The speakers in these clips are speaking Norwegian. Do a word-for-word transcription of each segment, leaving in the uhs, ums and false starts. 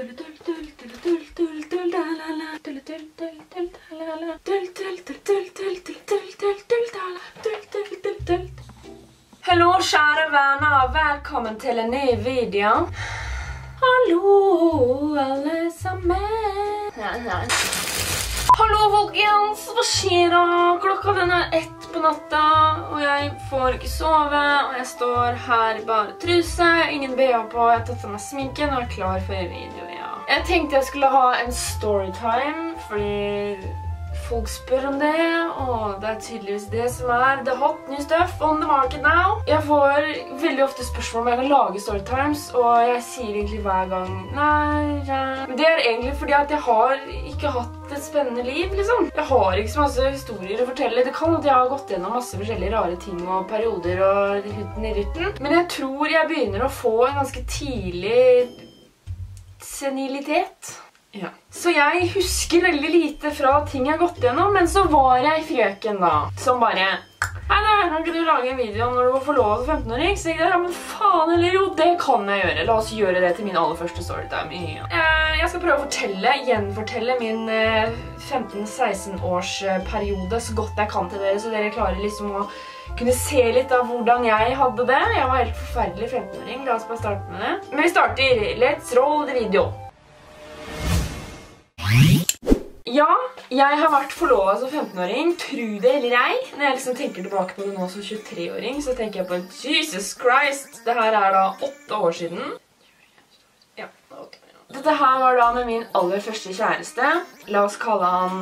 Hallo kjære venner, og velkommen til en ny video. Hallo alle sammen. Hallo folkens, hva skjer da? Klokka den er ett på natta, og jeg får ikke sove, og jeg står her i bare truse, ingen B H på, jeg har tatt av meg sminken og er klar for videoen, ja. Jeg tenkte jeg skulle ha en storytime, fordi folk spør om det, og det er tydeligvis det som er the hot new stuff on the market now. Jeg får veldig ofte spørsmål om jeg kan lage storytimes, og jeg sier egentlig hver gang, nei, ja. Men det er egentlig fordi at jeg har ikke hatt et spennende liv, liksom. Jeg har ikke så masse historier å fortelle. Det kan at jeg har gått gjennom masse forskjellige rare ting og perioder og huden i rytten. Men jeg tror jeg begynner å få en ganske tidlig senilitet. Ja. Så jeg husker veldig lite fra ting jeg har gått gjennom, men så var jeg frøken da, som bare hei da, kan ikke du lage en video når du var forlovet til femten-åring? Så jeg der, ja, men faen eller jo, det kan jeg gjøre. La oss gjøre det til min aller første storytime. Ja. Jeg skal prøve å fortelle, gjenfortelle min femten-seksten-årsperiode så godt jeg kan til dere, så dere klarer liksom å kunne se litt av hvordan jeg hadde det. Jeg var helt forferdelig femten-åring, la oss bare starte med det. Men vi starter, let's roll the video. Ja, jeg har vært forlovet som femten-åring, tro det eller ei. Når jeg liksom tenker tilbake på det nå som tjuetre-åring, så tenker jeg på Jesus Christ. Dette her er da åtte år siden. Ja, åtte år siden. Dette her var da med min aller første kjæreste. La oss kalle han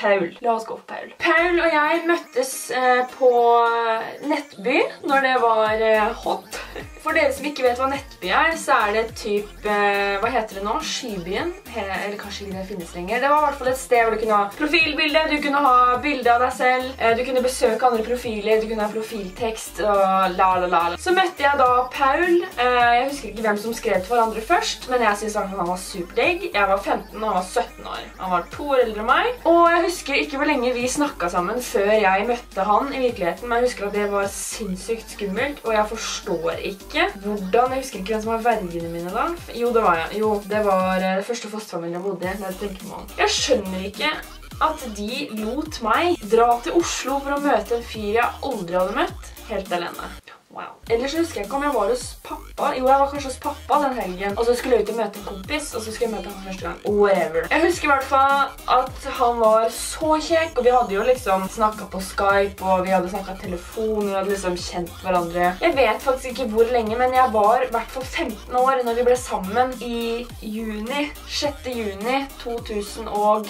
Paul. La oss gå for Paul. Paul og jeg møttes eh, på Nettby når det var eh, hot. For dere som ikke vet hva Nettby er, så er det typ, eh, hva heter det nå? Skybyen? He, eller kanskje ikke det finnes lenger. Det var i hvert fall et sted hvor du kunne ha profilbilde, du kunne ha bilde av deg selv, eh, du kunne besøke andre profiler, du kunne ha profiltekst og la la la. Så møtte jeg da Paul. Eh, jeg husker ikke hvem som skrev til hverandre først, men jeg synes han var superdigg. Jeg var femten og han var sytten år. Han var to år eldre enn meg. Og jeg Jeg husker ikke hvor lenge vi snakket sammen før jeg møtte han i virkeligheten, men jeg husker at det var sinnssykt skummelt, og jeg forstår ikke hvordan, jeg husker ikke hvem som var vergene mine da. Jo, det var jeg. Jo, det var det første fosterfamilien jeg bodde i, når jeg tenker på han. Jeg skjønner ikke at de lot meg dra til Oslo for å møte en fyr jeg aldri hadde møtt, helt alene. Wow. Ellers husker jeg ikke om jeg var hos pappa. Jo, jeg var kanskje hos pappa den helgen. Og så skulle jeg ut og møte en kompis, og så skulle jeg møte han første gang. Whatever. Jeg husker i hvert fall at han var så kjekk, og vi hadde jo liksom snakket på Skype, og vi hadde snakket telefon, og vi hadde liksom kjent hverandre. Jeg vet faktisk ikke hvor lenge, men jeg var i hvert fall femten år når vi ble sammen i juni, sjette juni to tusen og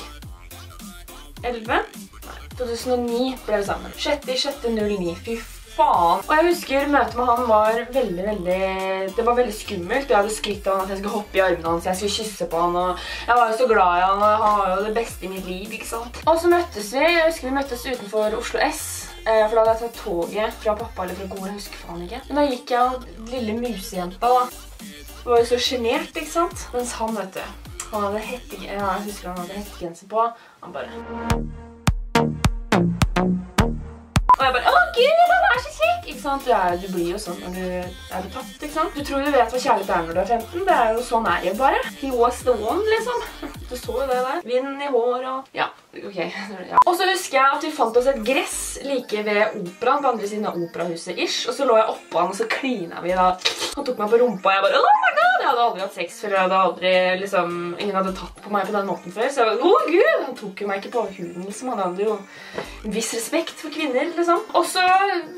elleve. Nei, to tusen og ni ble vi sammen. sjette juni to tusen og ni, fy faen. Faen. Og jeg husker møtet med han var veldig, veldig, det var veldig skummelt. Jeg hadde skrytt av han at jeg skulle hoppe i armene hans, jeg skulle kysse på han, og jeg var jo så glad i han, og han var jo det beste i mitt liv, ikke sant? Og så møttes vi, jeg husker vi møttes utenfor Oslo S, for da hadde jeg tatt toget fra pappa eller fra Gol, jeg husker faen ikke. Men da gikk jeg og lille musejenta da, jeg var jo så genert, ikke sant? Mens han, vet du, han hadde hettegrenser, ja, jeg husker han hadde hettegrenser på, han bare... Og jeg bare, åh Gud, han er så kjekk, ikke sant? Du, er, du blir jo sånn når du er betatt, ikke sant? Du tror du vet hva kjærlighet er når du er femten, det er jo sånn er jeg bare. He was the one, liksom. Du så jo det der. Vind i hår og... Ja, ok. Ja. Og så husker jeg at vi fant oss et gress like ved operan, på andre siden av operahuset-ish. Og så lå jeg oppå han, og så klina vi da. Han tok meg på rumpa, og jeg bare, oh my god! Jeg hadde aldri hatt sex før, jeg hadde aldri, liksom, ingen hadde tatt på meg på den måten før, så jeg var, åh Gud, han tok jo meg ikke på huden, liksom, han hadde jo en viss respekt for kvinner, liksom. Og så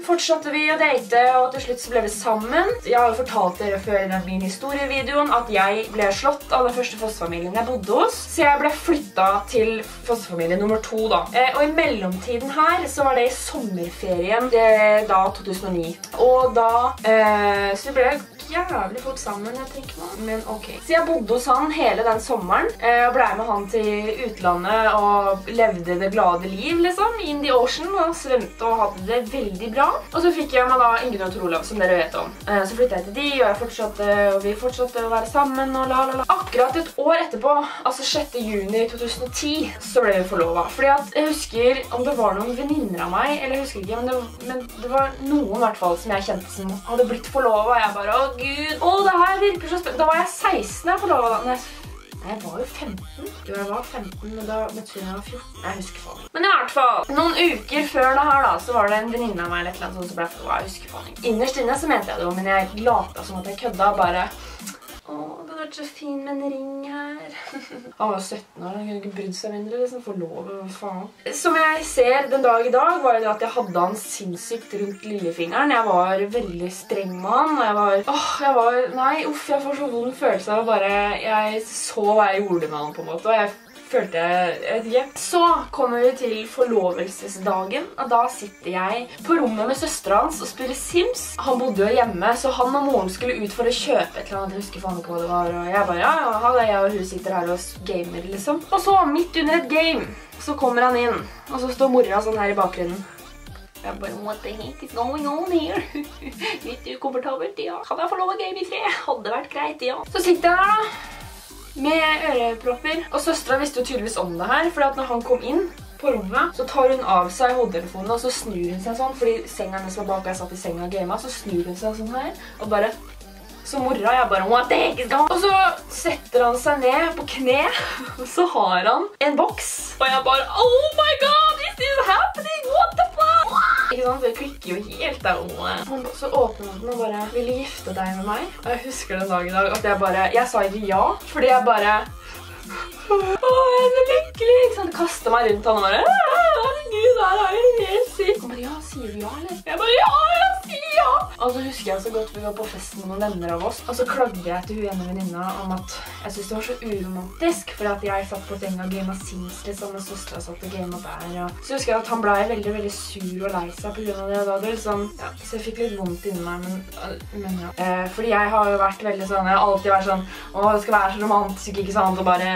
fortsatte vi å date, og til slutt så ble vi sammen. Jeg har jo fortalt dere før i den min historievideoen at jeg ble slått av den første fosterfamilien jeg bodde hos, så jeg ble flyttet til fosterfamilie nummer to da. Eh, og i mellomtiden her, så var det i sommerferien, det, da to tusen og ni, og da, eh, så ble jeg jævlig fort sammen, jeg tenker meg. Men ok. Så jeg bodde hos han hele den sommeren. Jeg ble med han til utlandet og levde det glade liv, liksom. I Indian Ocean, og svømte og hadde det veldig bra. Og så fikk jeg meg da Ingrid og Trolav, som dere vet om. Så flyttet jeg til de, og jeg fortsatte, og vi fortsatte å være sammen, og la la la. Akkurat et år etterpå, altså sjette juni to tusen og ti, så ble vi forlovet. Fordi at jeg husker om det var noen venninner av meg, eller jeg husker ikke, men det, men det var noen i hvert fall som jeg kjente som hadde blitt forlovet, og jeg bare, åh, Herregud, å, det her virker så spennende. Da var jeg seksten her på Lavalandet. Nei, jeg var jo femten. Jo, jeg var femten, men da betyr jeg var fjorten. Jeg husker faen. Men i hvert fall, noen uker før det her da, så var det en venninne av meg eller et eller annet sånt som ble for, å, jeg husker faen. Innerst inne så mente jeg det jo, men jeg lata som at jeg kødda bare. Å, det var så fin med en ring her. Han var sytten år, han kunne ikke brydd seg mindre, liksom, for lov, hva faen. Som jeg ser den dag i dag, var det at jeg hadde han sinnssykt rundt lillefingeren. Jeg var veldig streng med han, og jeg var, åh, jeg var, nei, uff, jeg får så vond følelse av bare, jeg så hva jeg gjorde med han på en måte, og jeg følte et hjelp. Så kommer vi til forlovelsesdagen, og da sitter jeg på rommet med søsteren hans og spiller Sims. Han bodde jo hjemme, så han og moren skulle ut for å kjøpe et eller annet, jeg husker faen ikke hva det var, og jeg bare, ja, ja, det er jeg og hun sitter her og gamer, liksom. Og så, midt under et game, så kommer han inn, og så står mora sånn her i bakgrunnen. Jeg bare, what the heck is going on here? Litt ukomfortabelt, ja. Kan jeg få lov å game i fred? Hadde vært greit, ja. Så sitter jeg her da, med ørepropper. Og søstera visste jo tydeligvis om det her, fordi at når han kom inn på rommet, så tar hun av seg hodetelefonen, og så snur hun seg sånn, fordi senga hennes var bak, jeg satt i senga og gamet, så snur hun seg sånn her, og bare, så morra, jeg bare, what the heck is going on? Og så setter han seg ned på kne, og så har han en boks, og jeg bare, oh my god, this is happening, what the fuck? Ikke sant, det klikker jo helt der om. Så åpner han den og bare, vil du gifte deg med meg? Og jeg husker den dag i dag at jeg bare, jeg sa ikke ja, fordi jeg bare, åh, jeg er så lykkelig, ikke sant, kastet meg rundt han og bare, herregud, her er jeg helt sykt. Han bare, ja, sier du ja, eller? Jeg bare, ja, jeg sier ja. Og så husker jeg så godt vi var på festen med noen venner av oss, og så klagde jeg til hun ene venninna om at jeg synes det var så uromantisk, fordi at jeg satt på senga og gamet Sims, liksom, og søstera satt og gamet der, og så husker jeg at han ble veldig, veldig sur og lei seg på grunn av det, da det liksom, ja, så jeg fikk litt vondt inni meg, men, men ja. Eh, fordi jeg har jo vært veldig sånn, jeg har alltid vært sånn, åh, det skal være så romantisk, ikke sant, og bare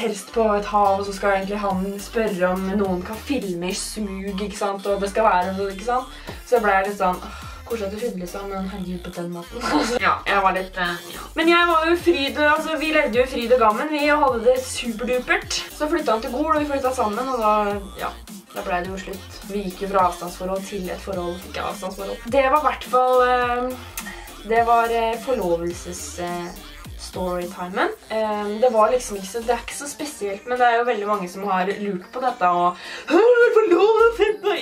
helst på et hav, og så skal egentlig han spørre om noen kan filme i sug, ikke sant, og det skal være noe, ikke sant, så ble jeg litt sånn, kanskje at du fyller seg, men herregud på den måten. Ja, jeg var litt, uh, ja. Men jeg var jo fryd, altså vi levde jo fryd og gammen, vi hadde det superdupert. Så flyttet han til Gol, og vi flyttet sammen, og da, ja, da ble det jo slutt. Vi gikk jo fra avstandsforhold til et forhold, ikke avstandsforhold. Det var i hvert fall, uh, det var uh, forlovelses... Uh, storytimen. Um, det var liksom ikke så, det er ikke så spesielt, men det er jo veldig mange som har lurt på dette, og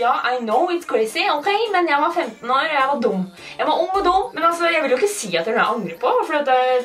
ja, I know it's crazy, ok, men jeg var femten år, og jeg var dum. Jeg var ung og dum, men altså, jeg vil jo ikke si at det er noe jeg angrer på, for at jeg,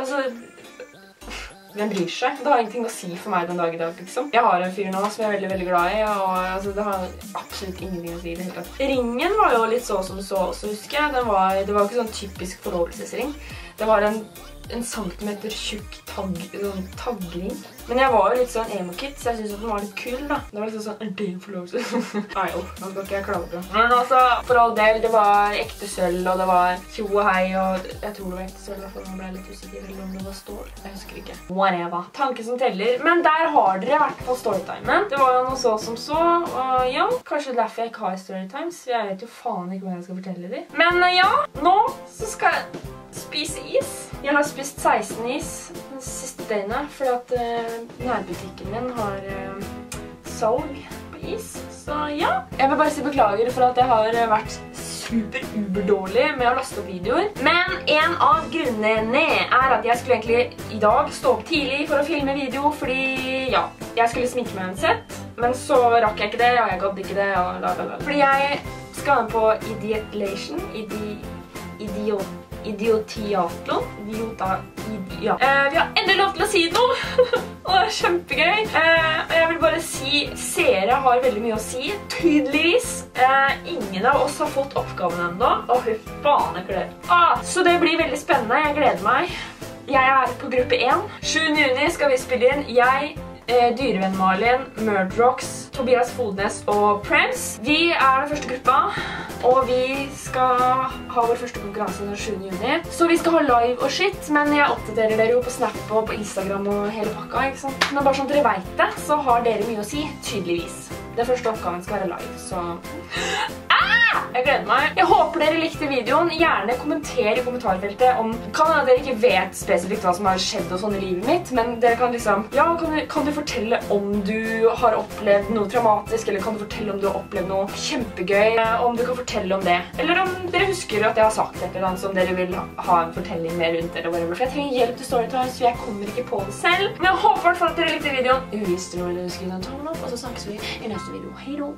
altså, hvem bryr seg? Det har ingenting å si for meg den dag i dag, liksom. Jeg har en fyr nå som jeg er veldig, veldig glad i, og altså, det har absolutt ingenting å si i det hele tatt. Ringen var jo litt så som så også, husker jeg. Den var, det var ikke sånn typisk forlovelsesring. Det var en... en centimeter tjukk tag, sånn taggring. Men jeg var jo litt sånn emo-kid, så jeg synes at den var litt kul da. Det var litt sånn, er det en forlovelse? Nei jo, nå skal ikke jeg klage på. Men altså, for all del, det var ekte sølv, og det var tjo og hei, og jeg tror det var ekte sølv, for man ble litt usikker, eller om det var stål. Jeg husker ikke. Whatever. Tanke som teller. Men der har dere i hvert fall storytimen. Det var jo noe så som så, og ja, kanskje derfor jeg ikke har storytimes, for jeg vet jo faen ikke hva jeg skal fortelle dem. Men ja, nå så skal jeg spise is. Jeg har spist seksten is den siste døgnet, fordi at uh, nærbutikken min har uh, salg på is, så ja. Jeg vil bare si beklager for at jeg har vært super uberdårlig med å laste opp videoer. Men en av grunnene er at jeg skulle egentlig i dag stå opp tidlig for å filme video, fordi ja, jeg skulle sminke meg en sett, men så rakk jeg ikke det, og jeg gadd ikke det, og la la la. Fordi jeg skal være på Idiotation, idi... idiot... idiotiatlon. Idiota, idi, ja. Eh, vi har endelig lov til å si noe, og det er kjempegøy. Eh, og jeg vil bare si, seere har veldig mye å si, tydeligvis. Eh, ingen av oss har fått oppgaven enda, og hun faen ikke det. Ah, så det blir veldig spennende, jeg gleder meg. Jeg er på gruppe én. sjuende juni skal vi spille inn. Jeg... Dyrevenn Malin, Murd Rocks, Tobias Fodnes og Primz. Vi er den første gruppa, og vi skal ha vår første konkurranse den sjuende juni. Så vi skal ha live og shit, men jeg oppdaterer dere jo på Snap og på Instagram og hele pakka, ikke sant? Men bare sånn dere vet det, så har dere mye å si, tydeligvis. Den første oppgaven skal være live, så... Jeg gleder meg. Jeg håper dere likte videoen. Gjerne kommenter i kommentarfeltet om... Kan dere ikke vet spesifikt hva som har skjedd og sånn i livet mitt, men dere kan liksom... Ja, kan du, kan du fortelle om du har opplevd noe dramatisk, eller kan du fortelle om du har opplevd noe kjempegøy, om du kan fortelle om det. Eller om dere husker at jeg har sagt et eller annet som dere vil ha en fortelling med rundt dere, whatever. For jeg trenger hjelp til storytime, så jeg kommer ikke på det selv. Men jeg håper i hvert fall at dere likte videoen. Hvis dere vil huske den, ta den opp, og så snakkes vi i neste video. Hei då!